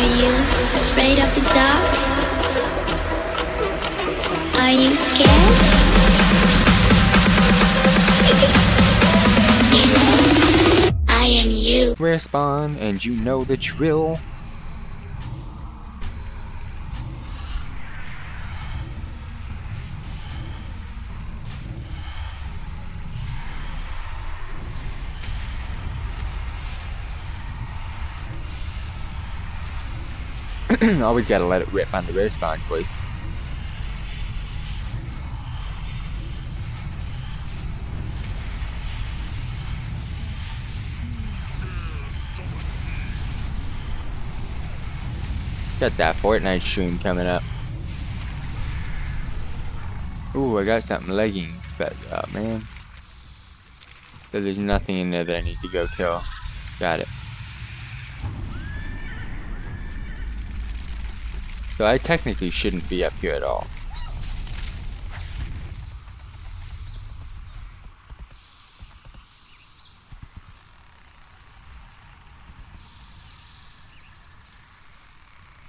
Are you afraid of the dark? Are you scared? I am you. Respawn, and you know the drill. Always gotta let it rip on the respawn voice. Got that Fortnite stream coming up. Ooh, I got something leggings, but oh man. So there's nothing in there that I need to go kill. Got it. So I technically shouldn't be up here at all.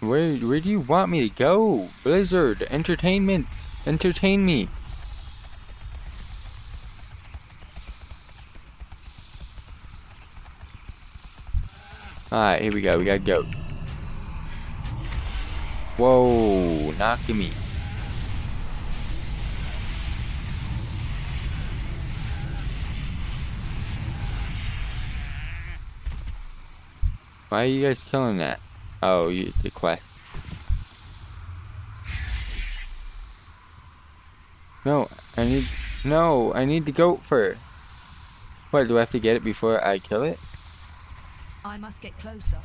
Where do you want me to go? Blizzard Entertainment, entertain me. Alright, here we go, we got goat. Whoa, knocking me. Why are you guys killing that? Oh, it's a quest. No, I need the goat fur. What, do I have to get it before I kill it? I must get closer.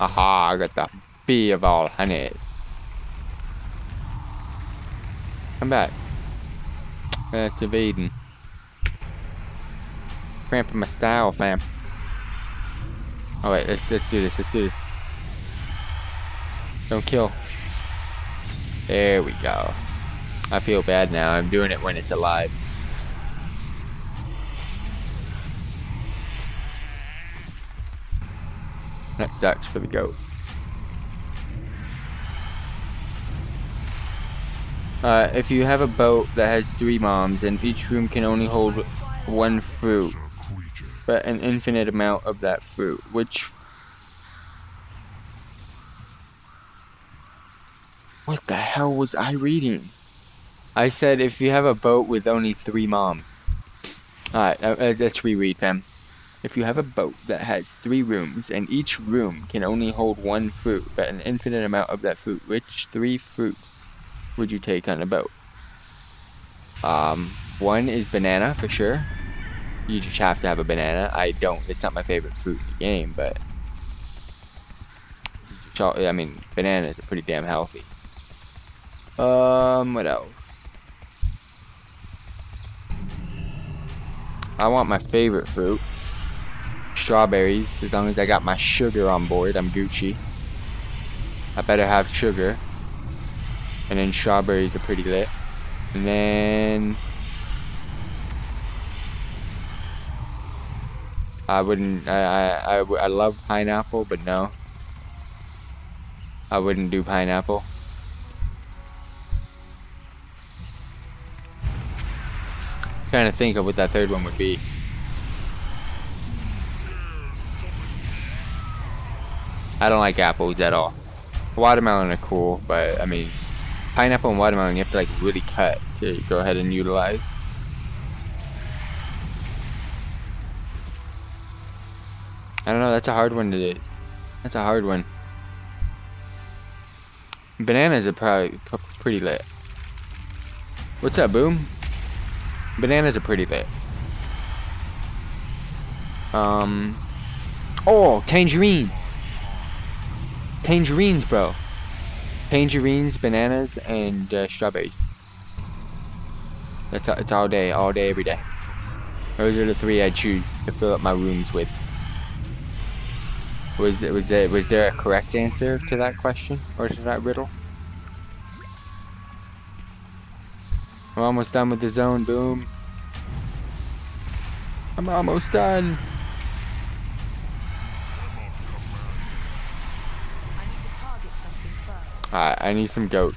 Aha, I got the bee of all honeys. Come back. That's evading. Cramping my style, fam. Alright, let's do this, let's do this. Don't kill. There we go. I feel bad now, I'm doing it when it's alive. That sucks for the goat. If you have a boat that has 3 moms, then each room can only hold 1 fruit. But an infinite amount of that fruit, which... What the hell was I reading? I said if you have a boat with only 3 moms. Alright, let's reread, fam. If you have a boat that has 3 rooms, and each room can only hold 1 fruit, but an infinite amount of that fruit, which 3 fruits would you take on a boat? 1 is banana, for sure. You just have to have a banana. I don't. It's not my favorite fruit in the game, but... I mean, bananas are pretty damn healthy. What else? I want my favorite fruit. Strawberries. As long as I got my sugar on board, I'm Gucci. I better have sugar. And then strawberries are pretty lit. And then... I love pineapple, but no. I wouldn't do pineapple. I'm trying to think of what that third one would be. I don't like apples at all. Watermelon are cool, but I mean, pineapple and watermelon you have to like really cut to go ahead and utilize. I don't know, that's a hard one to do. That's a hard one. Bananas are probably pretty lit. What's up, Boom? Bananas are pretty lit. Oh, tangerines! Tangerines, bro. Tangerines, bananas, and strawberries. That's it's all day, every day. Those are the 3 I choose to fill up my rooms with. Was there a correct answer to that question or to that riddle? We're almost done with the zone, Boom. I'm almost done. I need to target something first. Alright, I need some goats.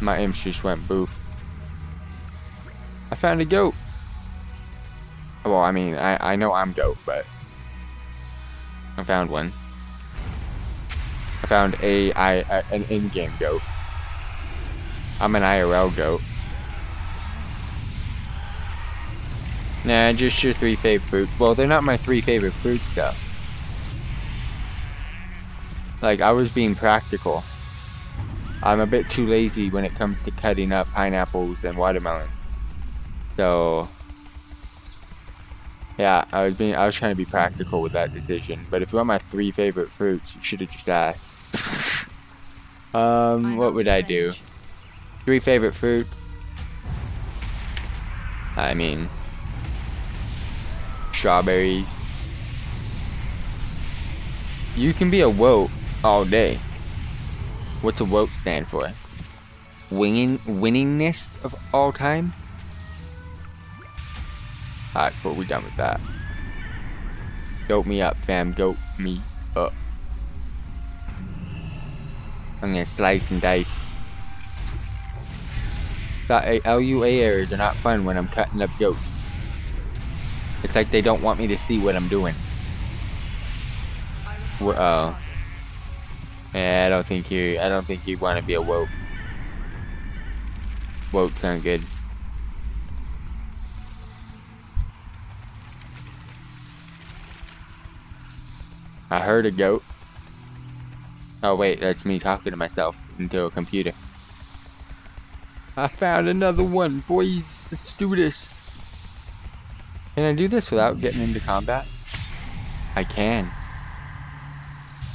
My imp just went boof. I found a goat. Well, I mean, I know I'm goat, but I found one. I found an in-game goat. I'm an IRL goat. Nah, just your three favorite fruits. Well, they're not my three favorite fruits, though. Like, I was being practical. I'm a bit too lazy when it comes to cutting up pineapples and watermelon. So, yeah, I was trying to be practical with that decision. But if you want my three favorite fruits, you should have just asked. What would I do? Three favorite fruits. I mean, strawberries. You can be a woke all day. What's a woke stand for? Winningness of all time? Alright, cool, we're done with that. Goat me up, fam. Goat me up. I'm gonna slice and dice. LUA errors are not fun when I'm cutting up goats. It's like they don't want me to see what I'm doing. Uh-oh. Yeah, I don't think you want to be a woke. Woke sound good. I heard a goat. Oh wait, that's me talking to myself into a computer. I found another one, boys. Let's do this. Can I do this without getting into combat? I can.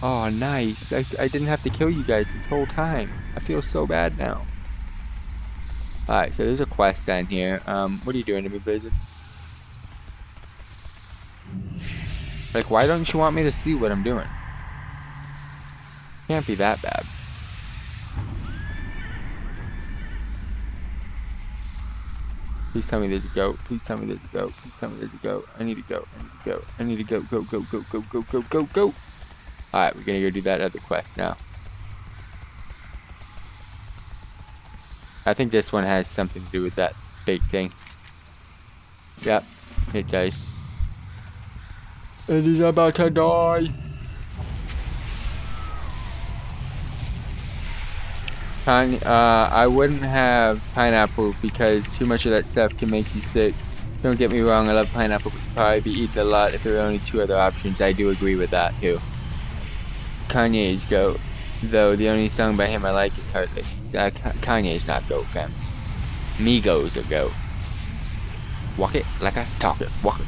Oh, nice. I didn't have to kill you guys this whole time. I feel so bad now. Alright, so there's a quest down here. What are you doing to me, Blizzard? Like, why don't you want me to see what I'm doing? Can't be that bad. Please tell me there's a goat. Please tell me there's a goat. Please tell me there's a goat. I need a goat. I need a goat. I need a goat. Go, go, go, go, go, go, go, go. Alright, we're gonna go do that other quest now. I think this one has something to do with that big thing. Yep, it does. It is about to die! I wouldn't have pineapple because too much of that stuff can make you sick. Don't get me wrong, I love pineapple, but you'd probably be eating a lot if there were only two other options. I do agree with that too. Kanye's goat, though the only song by him I like is Heartless. Kanye's not goat, fam. Migos are goat. Walk it like I talk it. Walk it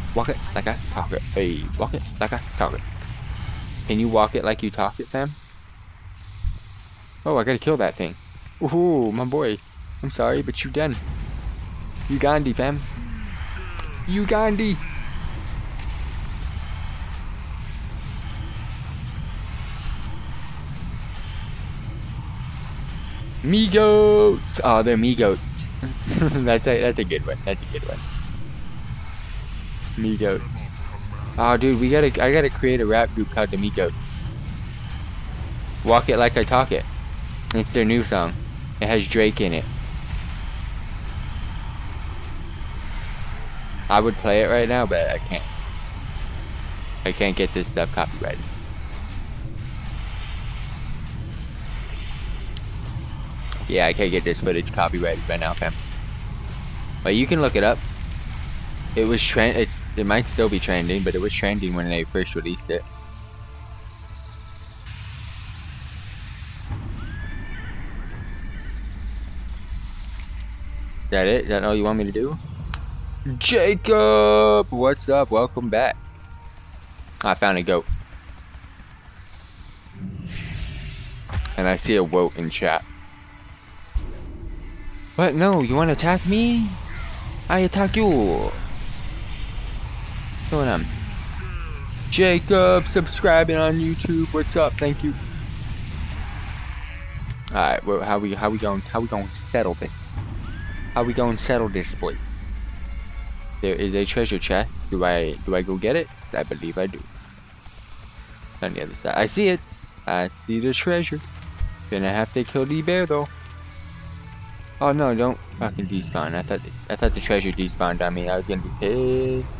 like I talk it. Hey, walk it like I talk it. Can you walk it like you talk it, fam? Oh, I gotta kill that thing. Ooh, my boy. I'm sorry, but you done. You Gandhi, fam. You Gandhi. Me goats! Oh, they're me goats. that's a good one. That's a good one. Me goats. Oh, dude, I gotta create a rap group called the Me Goats. Walk it like I talk it. It's their new song. It has Drake in it. I would play it right now, but I can't. I can't get this stuff copyrighted. Yeah, I can't get this footage copyrighted right now, fam. But you can look it up. It was it might still be trending, but it was trending when they first released it. Is that it? Is that all you want me to do? Jacob! What's up? Welcome back. I found a goat. And I see a woat in chat. What? No, you want to attack me? I attack you. What's going on? Jacob, subscribing on YouTube. What's up? Thank you. All right, well, how we going to settle this? How we going to settle this, boys? There is a treasure chest. Do I go get it? I believe I do. On the other side, I see it. I see the treasure. Gonna have to kill the bear though. Oh no! Don't fucking despawn. I thought the treasure despawned on me. I was gonna be pissed.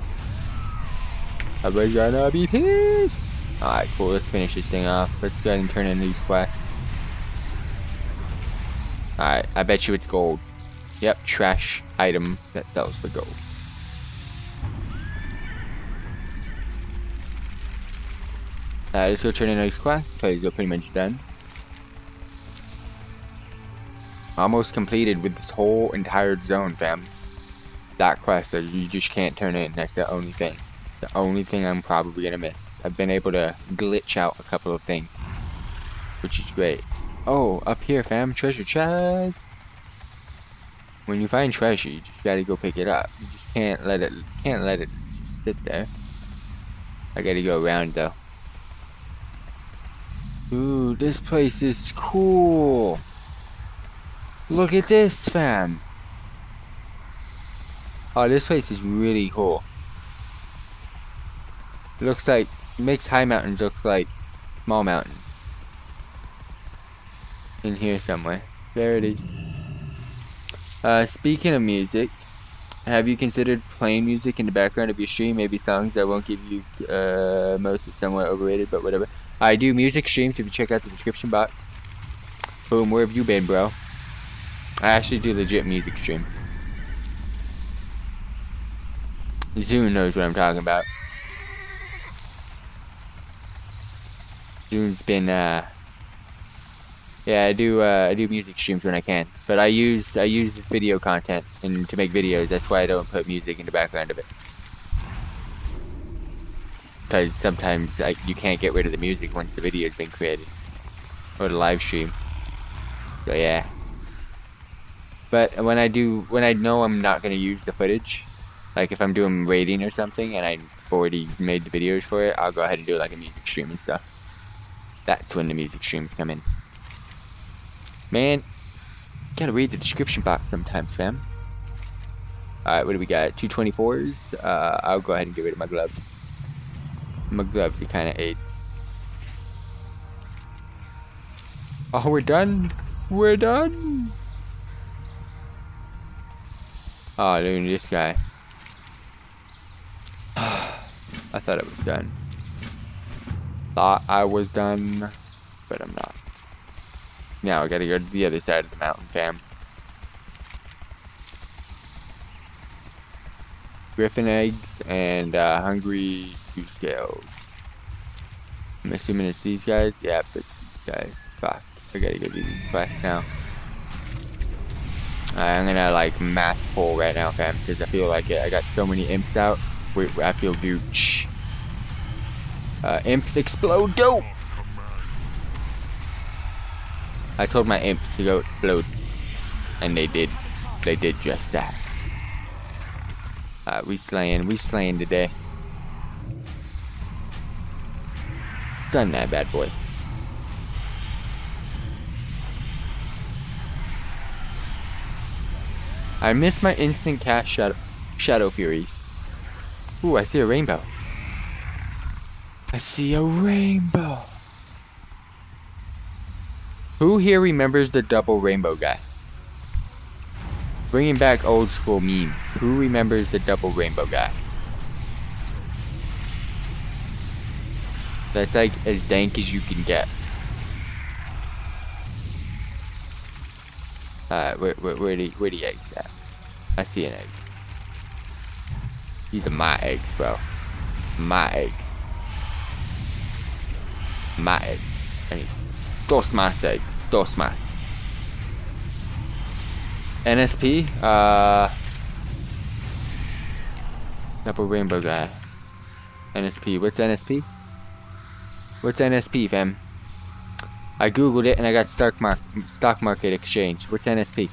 I was gonna be pissed. All right, cool. Let's finish this thing off. Let's go ahead and turn in these quests. All right. I bet you it's gold. Yep, trash item that sells for gold. Let's go turn in these quests. Plays are pretty much done. Almost completed with this whole entire zone, fam. That quest that you just can't turn in. That's the only thing. The only thing I'm probably gonna miss. I've been able to glitch out a couple of things, which is great. Oh, up here, fam. Treasure chest. When you find treasure, you just gotta go pick it up. You just can't let it sit there. I gotta go around though. Ooh, this place is cool. Look at this, fam. Oh, this place is really cool. It looks like, it makes high mountains look like small mountains. In here somewhere. There it is. Speaking of music, have you considered playing music in the background of your stream? Maybe songs that won't give you most of somewhat overrated, but whatever. I do music streams if you check out the description box. Boom, where have you been, bro? I actually do legit music streams. Zune knows what I'm talking about. Zune's been yeah, I do music streams when I can, but I use this video content and to make videos. That's why I don't put music in the background of it. Because sometimes you can't get rid of the music once the video's been created or the live stream. So yeah. But when I do, when I know I'm not going to use the footage, like if I'm doing raiding or something and I've already made the videos for it, I'll go ahead and do like a music stream and stuff. That's when the music streams come in. Man, gotta read the description box sometimes, fam. Alright, what do we got? 224s? I'll go ahead and get rid of my gloves. My gloves are kind of aids. Oh, we're done! We're done! Oh, dude, this guy. I thought it was done. Thought I was done, but I'm not. Now I gotta go to the other side of the mountain, fam. Griffin eggs and hungry goose scales. I'm assuming it's these guys. Yep, it's these guys. Fuck. I gotta go do these quests now. I'm gonna like mass pull right now, fam, because I feel like it. I got so many imps out. Wait, I feel gooch. Imps explode, go! I told my imps to go explode, and they did. They did just that. We slaying today. Done that, bad boy. I missed my instant cat shadow furies. Ooh, I see a rainbow. I see a rainbow. Who here remembers the double rainbow guy? Bringing back old school memes. Who remembers the double rainbow guy? That's like as dank as you can get. Where the eggs at? I see an egg. These are my eggs, bro. My eggs. My eggs. I mean, dos más eggs. Dos más. NSP? Double rainbow guy. NSP. What's NSP? What's NSP, fam? I googled it and I got stock market exchange. What's NSP?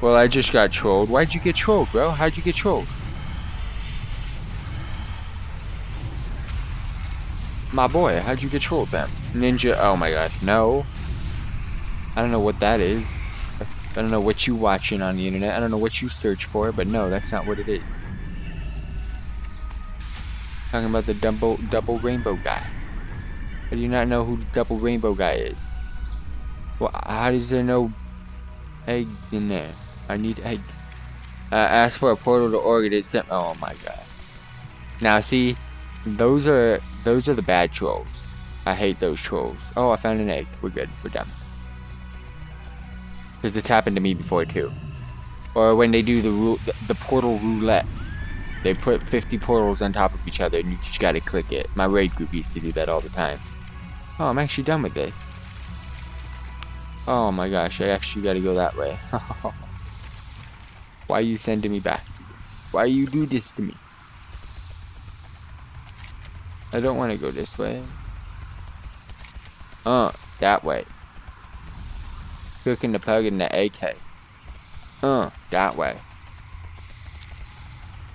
Well, I just got trolled. Why'd you get trolled, bro? How'd you get trolled? My boy, how'd you get trolled then? Ninja, oh my god, no. I don't know what that is. I don't know what you watching on the internet. I don't know what you search for, but no, that's not what it is. Talking about the double rainbow guy. How do you not know who the double rainbow guy is? Well, how does there no eggs in there? I need eggs. Ask for a portal to Oregon. It's oh my god. Now see, those are the bad trolls. I hate those trolls. Oh, I found an egg. We're good. We're done. Because it's happened to me before too. Or when they do the portal roulette, they put 50 portals on top of each other, and you just gotta click it. My raid group used to do that all the time. Oh, I'm actually done with this. Oh my gosh, I actually gotta go that way. Why are you sending me back? Why you do this to me? I don't want to go this way. That way. Cooking the pug and the AK. That way.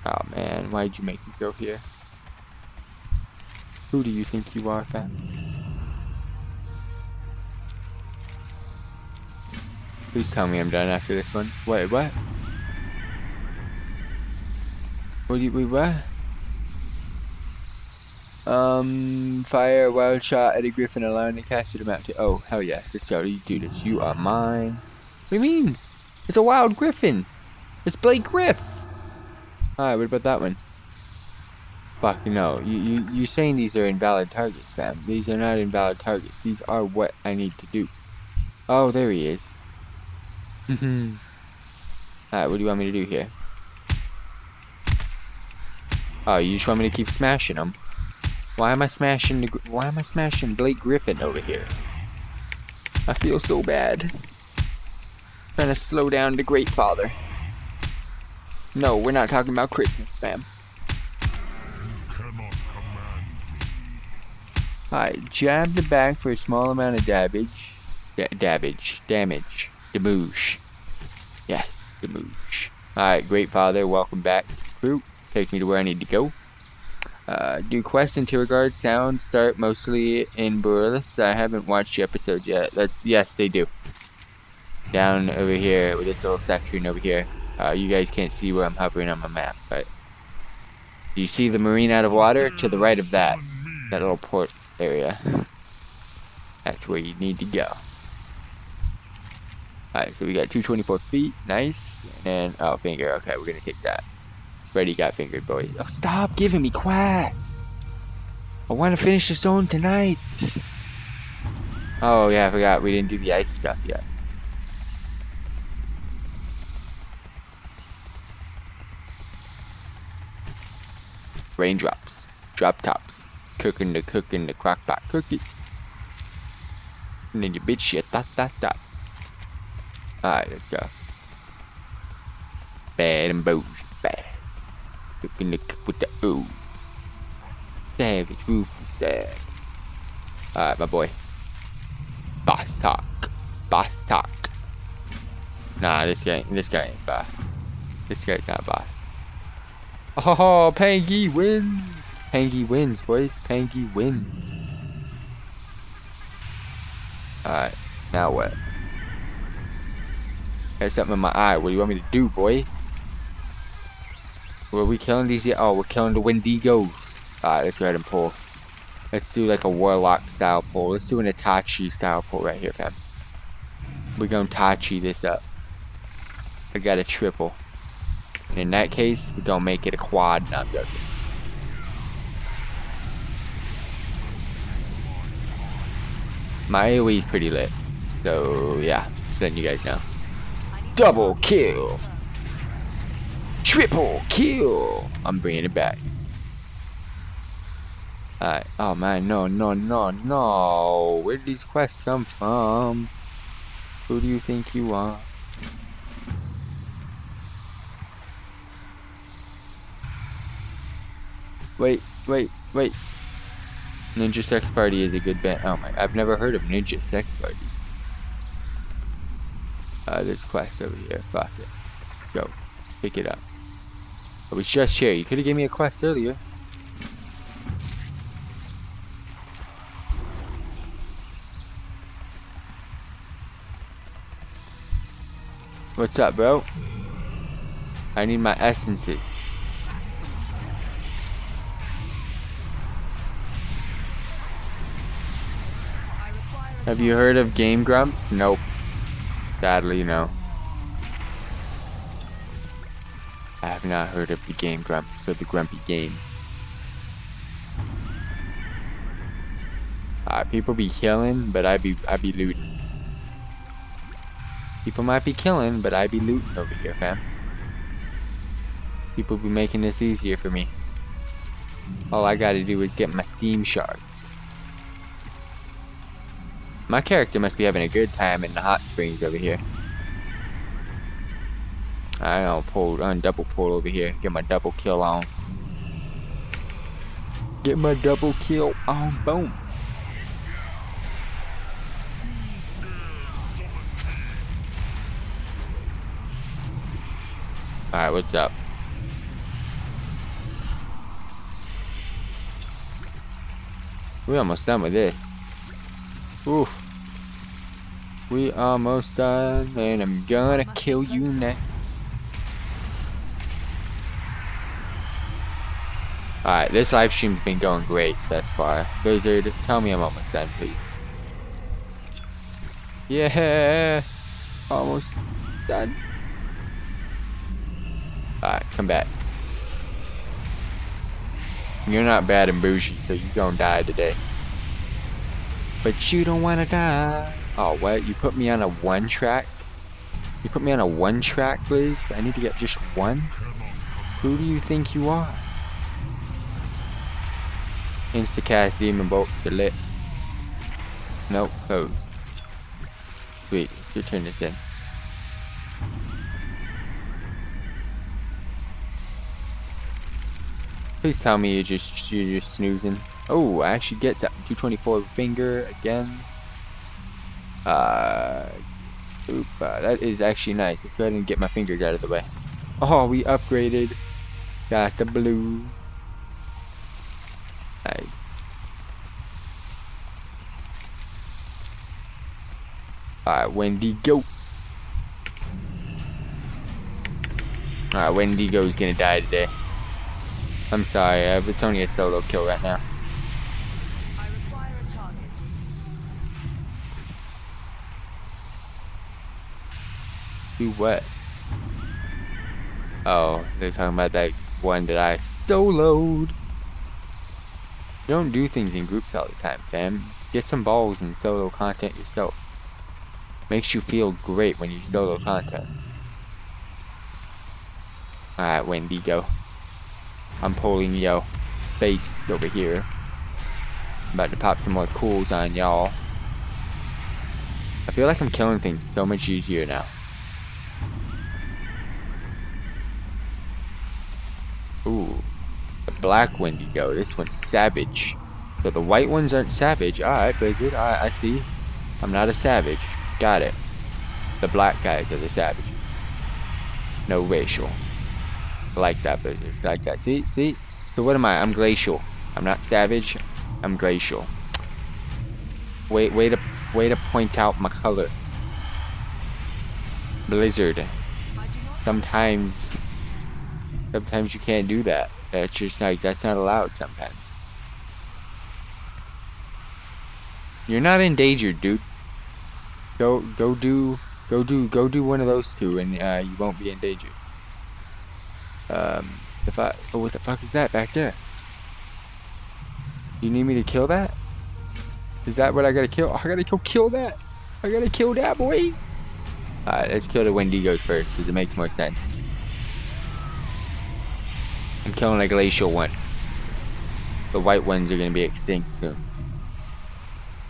Oh man, why did you make me go here? Who do you think you are, fam? Please tell me I'm done after this one. Wait, what? What do you, wait, what? Fire a wild shot at a griffin, allowing the caster to mount it. Oh, hell yeah. Let's go. You do this. You are mine. What do you mean? It's a wild griffin. It's Blake Griff. Alright, what about that one? Fuck, no. You're saying these are invalid targets, fam. These are not invalid targets. These are what I need to do. Oh, there he is. Alright, what do you want me to do here? Oh, you just want me to keep smashing them? Why am I smashing Blake Griffin over here? I feel so bad. I'm trying to slow down the Great Father. No, we're not talking about Christmas, fam. Alright, jab the back for a small amount of damage. Damage. Damage. Yes, damage. Alright, Great Father, welcome back. Crew, take me to where I need to go. Do quests in Tiragarde sound start mostly in Borolas? I haven't watched the episode yet. Yes, they do. Down over here, with this little section over here. You guys can't see where I'm hovering on my map, but... do you see the marine out of water? To the right of that. That little port area. That's where you need to go. Alright, so we got 224 feet, nice, and, oh, finger, okay, we're gonna take that. Already got fingered, boys. Oh, stop giving me quests! I wanna finish this zone tonight! Oh, yeah, I forgot, we didn't do the ice stuff yet. Raindrops, drop tops, cooking the crock pot cookie. And then your bitch shit, dot. Alright, let's go. Bad and bougie, bad. Looking to cook with the ooze. Savage, ruthless, savage. Alright, my boy. Boss talk. Boss talk. Nah, this guy ain't boss. This guy's not boss. Oh, Pangy wins. Pangy wins, boys. Pangy wins. Alright, now what? Got something in my eye. What do you want me to do, boy? Were we killing these yet? Oh, we're killing the Wendigos. Alright, let's go ahead and pull. Let's do like a warlock style pull. Let's do an Itachi style pull right here, fam. We're gonna Tachi this up. I got a triple. And in that case, we're gonna make it a quad. No, I'm joking. My AoE's pretty lit. So, yeah. Letting you guys know. Double kill, triple kill. I'm bringing it back. Alright. Oh man, no. Where did these quests come from? Who do you think you are? Wait. Ninja Sex Party is a good band. Oh my! I've never heard of Ninja Sex Party. This quest over here. Fuck it. Go. Pick it up. I was just here. You could have given me a quest earlier. What's up, bro? I need my essences. Have you heard of Game Grumps? Nope. Sadly, no. I have not heard of the Game Grumps or the Grumpy Games. People be killing, but I be looting. People might be killing, but I be looting over here, fam. People be making this easier for me. All I gotta do is get my steam shards. My character must be having a good time in the hot springs over here. I'll pull, double pull over here. Get my double kill on. Get my double kill on. Boom. Alright, what's up? We're almost done with this. Oof. We almost done, and I'm gonna kill you next. Alright, this live stream's been going great thus far. Blizzard, tell me I'm almost done, please. Yeah! Almost done. Alright, come back. You're not bad and bougie, so you gonna die today. But you don't wanna die. Oh, what? You put me on a one track? You put me on a one track, please? I need to get just one? Who do you think you are? Instacast demon bolt to lit. Nope, close. Wait, let's return this in. Please tell me you're just snoozing. Oh, I actually get that 224 finger again. Oop, that is actually nice. Let's go ahead and get my fingers out of the way. Oh, we upgraded. Got the blue. Nice. Alright, Wendigo. Alright, Wendigo's gonna die today. I'm sorry, it's only a solo kill right now. I require a target. Do what? Oh, they're talking about that one that I soloed. Don't do things in groups all the time, fam. Get some balls and solo content yourself. Makes you feel great when you solo content. Alright, Wendigo. I'm pulling yo face over here. I'm about to pop some more cools on y'all. I feel like I'm killing things so much easier now. Ooh, the black Wendigo. This one's savage. So the white ones aren't savage. Alright, Blizzard. Alright, I see. I'm not a savage. Got it. The black guys are the savage. No racial. Like that, but like that. See? So what am I? I'm glacial. I'm not savage. I'm glacial. Way to point out my color. Blizzard. Sometimes you can't do that. That's just like, that's not allowed sometimes. You're not endangered, dude. Go do one of those two and you won't be endangered. Oh, what the fuck is that back there? You need me to kill that? Is that what I gotta kill? I gotta go kill that! I gotta kill that, boys! Alright, let's kill the Wendigos first, because it makes more sense. I'm killing a glacial one. The white ones are gonna be extinct soon.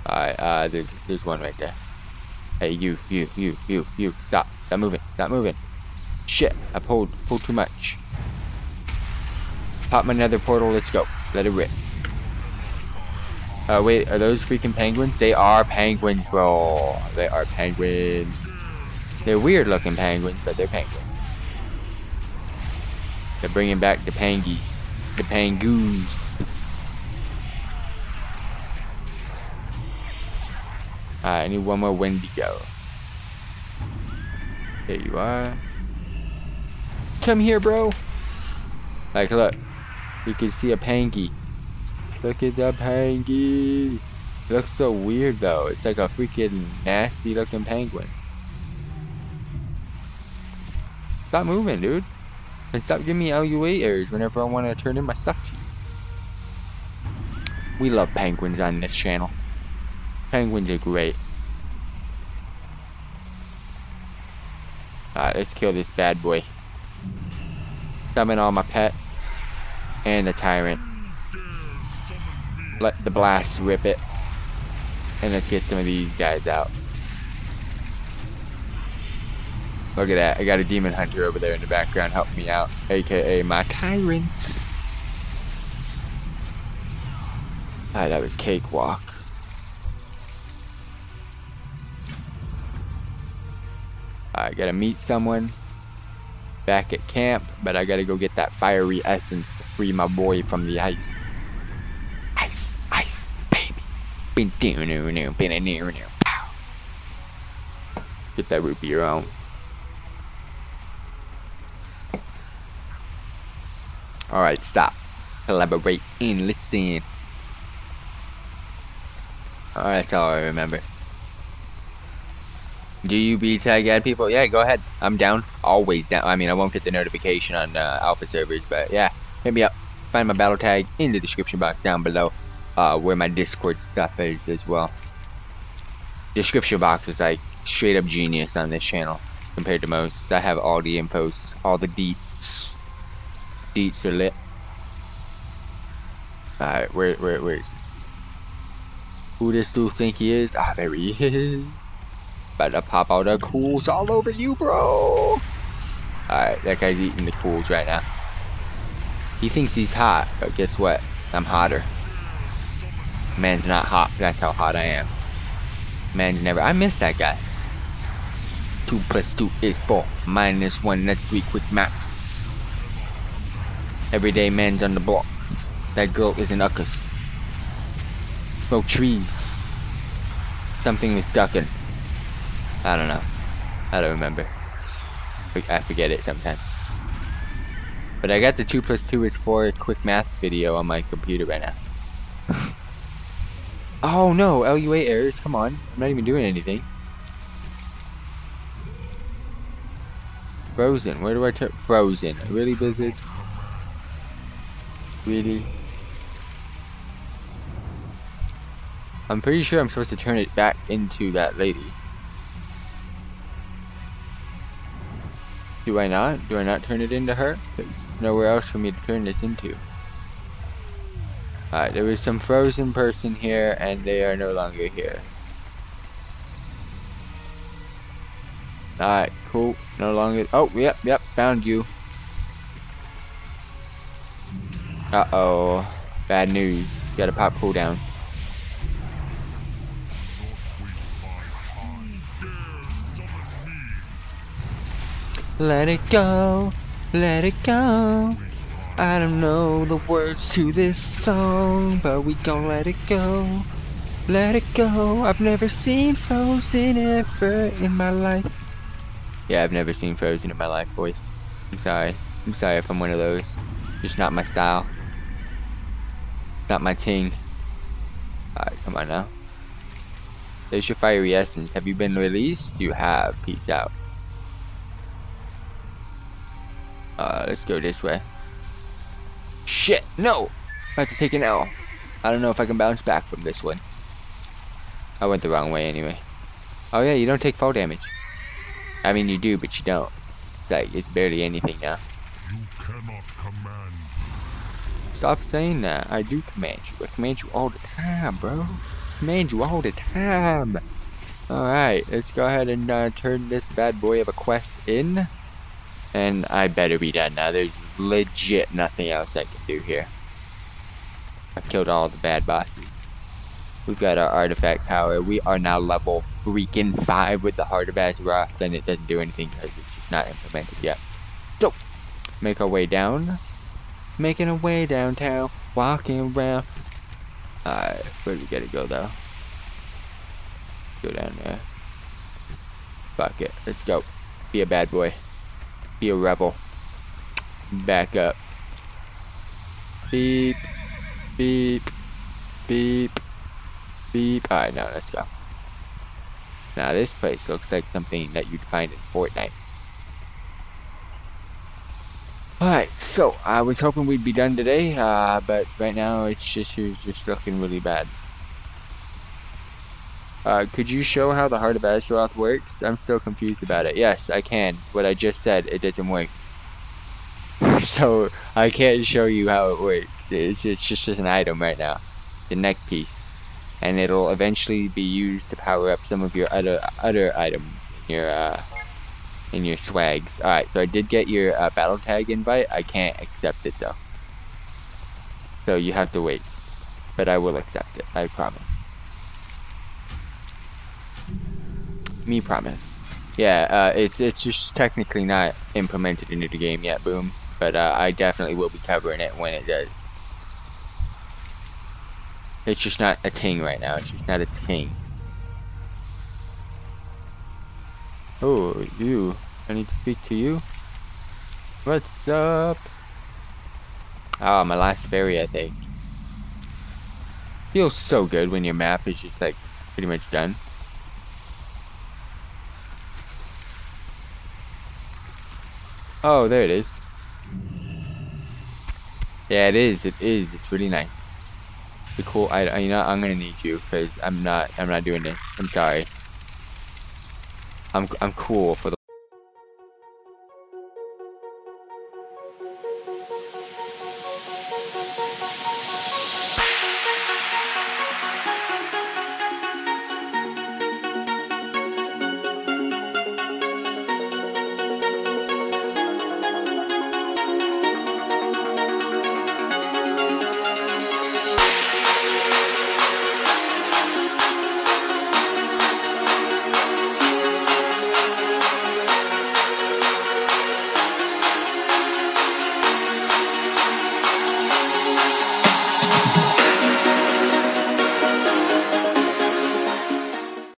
Alright, there's one right there. Hey, you, stop. Stop moving. Shit, I pulled too much. Pop my nether portal, let's go. Let it rip. Wait, are those freaking penguins? They are penguins, bro. They are penguins. They're weird looking penguins, but they're penguins. They're bringing back the pangies. The pangoos. Alright, I need one more Wendigo. There you are. Come here, bro. Like, look. You can see a pangy. Look at the pangy. It looks so weird, though. It's like a freaking nasty-looking penguin. Stop moving, dude. And stop giving me LUA errors whenever I want to turn in my stuff to you. We love penguins on this channel. Penguins are great. Alright, let's kill this bad boy. Summon all my pets. And the tyrant. Let the blast rip it. And let's get some of these guys out. Look at that. I got a demon hunter over there in the background helping me out. AKA my tyrants. Ah, that was cakewalk. I gotta meet someone back at camp, but I gotta go get that fiery essence to free my boy from the ice. Ice, ice, baby. Get that root beer on. Alright, stop. Collaborate and listen. Alright, that's all I remember. Do you be Tiragarde people? Yeah, go ahead. I'm down. Always down. I mean, I won't get the notification on alpha servers, but yeah. Hit me up. Find my battle tag in the description box down below. Where my Discord stuff is as well. Description box is like straight up genius on this channel compared to most. I have all the infos, all the deets. Deets are lit. Alright, where is this? Who this dude think he is? Ah, there he is. About to pop out the cools all over you, bro. Alright, that guy's eating the cools right now. He thinks he's hot, but guess what? I'm hotter. Man's not hot, that's how hot I am. Man's never. I miss that guy. 2 + 2 is 4. -1, that's 3 quick maps. Everyday man's on the block. That girl is an uckus. Smoke trees. Something was ducking. I don't know. I don't remember. I forget it sometimes. But I got the 2 + 2 is 4 quick maths video on my computer right now. Oh no, LUA errors, come on. I'm not even doing anything. Frozen, where do I turn? Frozen. Really, Blizzard? Really? I'm pretty sure I'm supposed to turn it back into that lady. Do I not? Do I not turn it into her? There's nowhere else for me to turn this into. Alright, there was some frozen person here and they are no longer here. Alright, cool. No longer. Oh, yep, found you. Uh-oh. Bad news. Gotta pop cooldown. Let it go. Let it go. I don't know the words to this song, but we gon' let it go. Let it go. I've never seen Frozen ever in my life. Yeah, I've never seen Frozen in my life, boys. I'm sorry. I'm sorry if I'm one of those. Just not my style. Not my ting. Alright, come on now. There's your fiery essence. Have you been released? You have. Peace out. Let's go this way. Shit, no! I have to take an L. I don't know if I can bounce back from this one. I went the wrong way anyway. Oh yeah, you don't take fall damage. I mean, you do, but you don't. Like, it's barely anything now. You cannot command. Stop saying that. I do command you. I command you all the time, bro. Command you all the time. Alright, let's go ahead and turn this bad boy of a quest in. And I better be done now. There's legit nothing else I can do here. I've killed all the bad bosses. We've got our artifact power. We are now level freaking 5 with the Heart of Azeroth, and it doesn't do anything because it's just not implemented yet. So, make our way down. Making our way downtown. Walking around. Alright, where do we gotta go though? Go down there. Fuck it. Let's go. Be a bad boy. Be a rebel. Back up. Beep. Beep. Beep. Beep. Alright, now let's go. Now this place looks like something that you'd find in Fortnite. Alright, so I was hoping we'd be done today, but right now it's just looking really bad. Could you show how the Heart of Azeroth works? I'm still confused about it. Yes, I can. What I just said, it doesn't work. So I can't show you how it works. It's just an item right now, the neck piece, and it'll eventually be used to power up some of your other items in your swags. Alright, so I did get your battle tag invite. I can't accept it though, so you have to wait, but I will accept it, I promise. Me promise. Yeah, it's just technically not implemented into the game yet, boom, but I definitely will be covering it when it does. It's just not a thing right now, it's just not a thing. Oh, you. I need to speak to you. What's up? Ah, oh, my last fairy, I think. Feels so good when your map is just like pretty much done. Oh, there it is. Yeah, it is. It is. It's really nice. The cool. You know, I'm gonna need you because I'm not doing this. I'm sorry. I'm cool for the